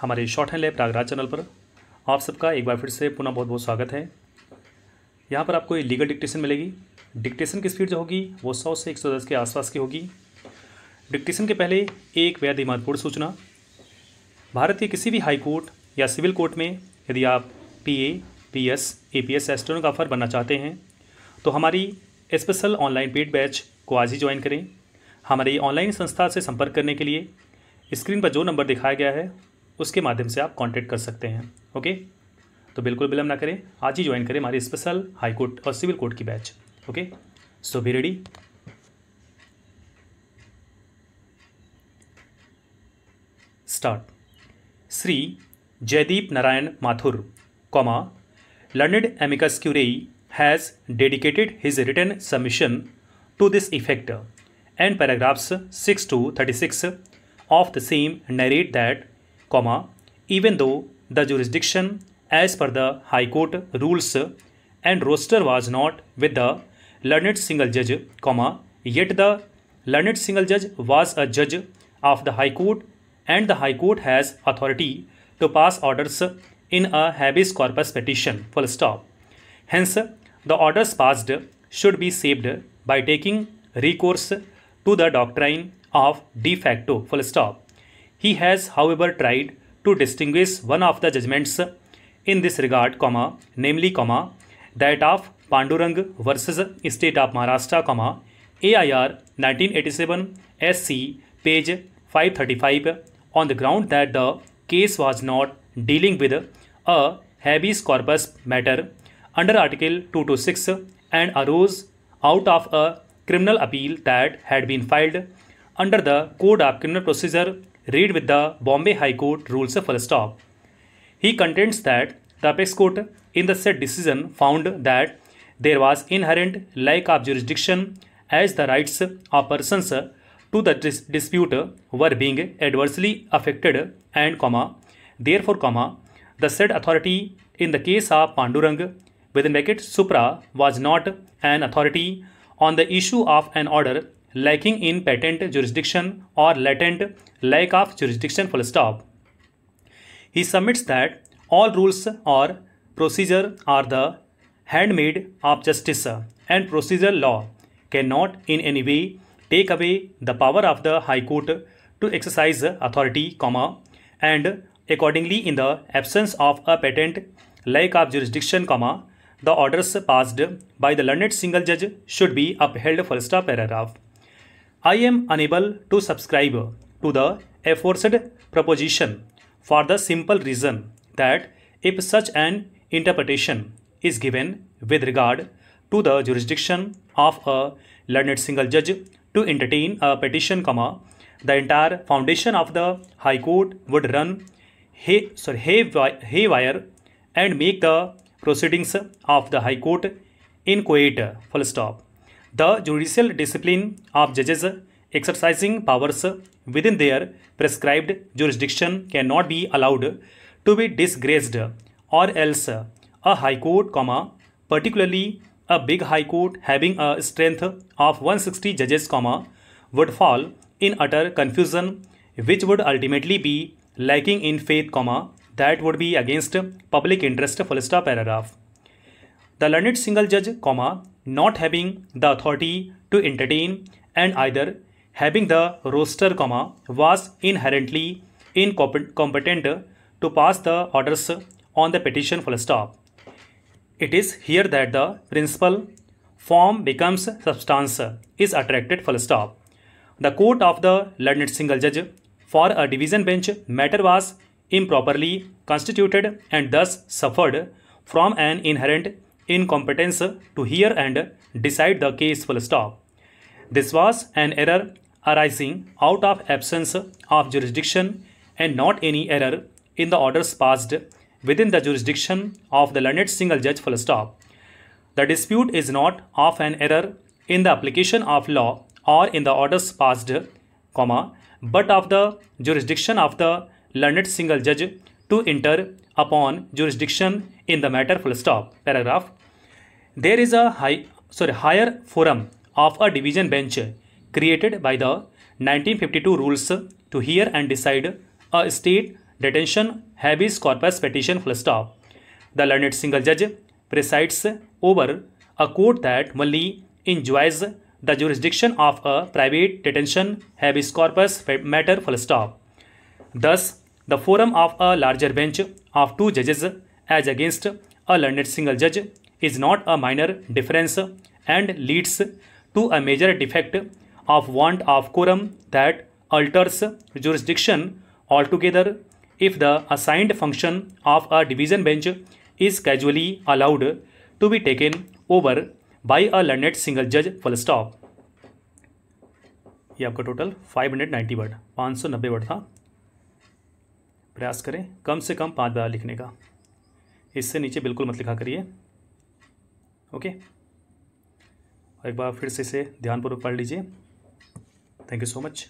हमारे shorthand lab प्रायगराज channel पर आप सबका एक बार फिर से पुनः बहुत बहुत स्वागत है। यहाँ पर आपको ये लीगल डिक्टेशन मिलेगी। डिक्टेशन की स्पीड जो होगी वो 100 से 110 के आसपास की होगी। डिक्टेशन के पहले एक बेहद महत्वपूर्ण सूचना, भारत के किसी भी हाई कोर्ट या सिविल कोर्ट में यदि आप पीए, पीएस, एपीएस स्टेनोग्राफर बनना चाहते हैं तो हमारी स्पेशल ऑनलाइन पेड बैच को आज ही ज्वाइन करें। हमारी ऑनलाइन संस्था से संपर्क करने के लिए स्क्रीन पर जो नंबर दिखाया गया है उसके माध्यम से आप कांटेक्ट कर सकते हैं। ओके, तो बिल्कुल विलंब ना करें, आज ही ज्वाइन करें हमारी स्पेशल हाई कोर्ट और सिविल कोर्ट की batch. Okay, so be ready. Start. Shri Jaydeep Narayan Mathur, comma learned amicus curiae has dedicated his written submission to this effect and paragraphs 6 to 36 of the same narrate that, comma, even though the jurisdiction as per the High Court rules and roster was not with the learned single judge, comma, yet the learned single judge was a judge of the High Court and the High Court has authority to pass orders in a habeas corpus petition, full stop. Hence, the orders passed should be saved by taking recourse to the doctrine of de facto, full stop. He has however tried to distinguish one of the judgments in this regard, comma, namely, comma, that of Pandurang versus State of Maharashtra, comma, AIR 1987 SC page 535, on the ground that the case was not dealing with a habeas corpus matter under Article 226 and arose out of a criminal appeal that had been filed under the Code of Criminal Procedure read with the Bombay High Court rules, full stop. He contends that the apex court in the said decision found that there was inherent lack of jurisdiction as the rights of persons to the dispute were being adversely affected and, comma, therefore, comma, the said authority in the case of Pandurang within bracket supra was not an authority on the issue of an order lacking in patent jurisdiction or latent lack of jurisdiction, full stop. He submits that all rules or procedure are the handmaid of justice and procedural law cannot in any way take away the power of the High Court to exercise authority, comma, and accordingly in the absence of a patent lack of jurisdiction, comma, the orders passed by the learned single judge should be upheld, full stop, paragraph. I am unable to subscribe to the aforesaid proposition for the simple reason that if such an interpretation is given with regard to the jurisdiction of a learned single judge to entertain a petition, comma, the entire foundation of the High Court would run haywire and make the proceedings of the High Court inchoate, full stop. The judicial discipline of judges exercising powers within their prescribed jurisdiction cannot be allowed to be disgraced, or else a High Court, comma, particularly a big High Court having a strength of 160 judges, comma, would fall in utter confusion, which would ultimately be lacking in faith, comma, that would be against public interest, full stop, paragraph. The learned single judge, comma, not having the authority to entertain and either having the roster, comma, was inherently incompetent to pass the orders on the petition, full stop. It is here that the principle form becomes substance is attracted, full stop. The court of the learned single judge for a division bench matter was improperly constituted and thus suffered from an inherent incompetence to hear and decide the case, full stop. This was an error arising out of absence of jurisdiction and not any error in the orders passed within the jurisdiction of the learned single judge, full stop. The dispute is not of an error in the application of law or in the orders passed, comma, but of the jurisdiction of the learned single judge to enter upon jurisdiction in the matter, full stop, paragraph. There is a higher forum of a division bench created by the 1952 rules to hear and decide a state detention habeas corpus petition full stop. The learned single judge presides over a court that only enjoys the jurisdiction of a private detention habeas corpus matter full stop. Thus, the forum of a larger bench of two judges as against a learned single judge is not a minor difference and leads to a major defect of want of quorum that alters jurisdiction altogether if the assigned function of a division bench is casually allowed to be taken over by a learned single judge full stop. ये आपका total 590 word 590 word था. प्रयास करें कम से कम 5 बार लिखने का, इससे नीचे बिल्कुल मत लिखा करिए. ओके, और एक बार फिर से इसे ध्यानपूर्वक पढ़ लीजिए. Thank you so much.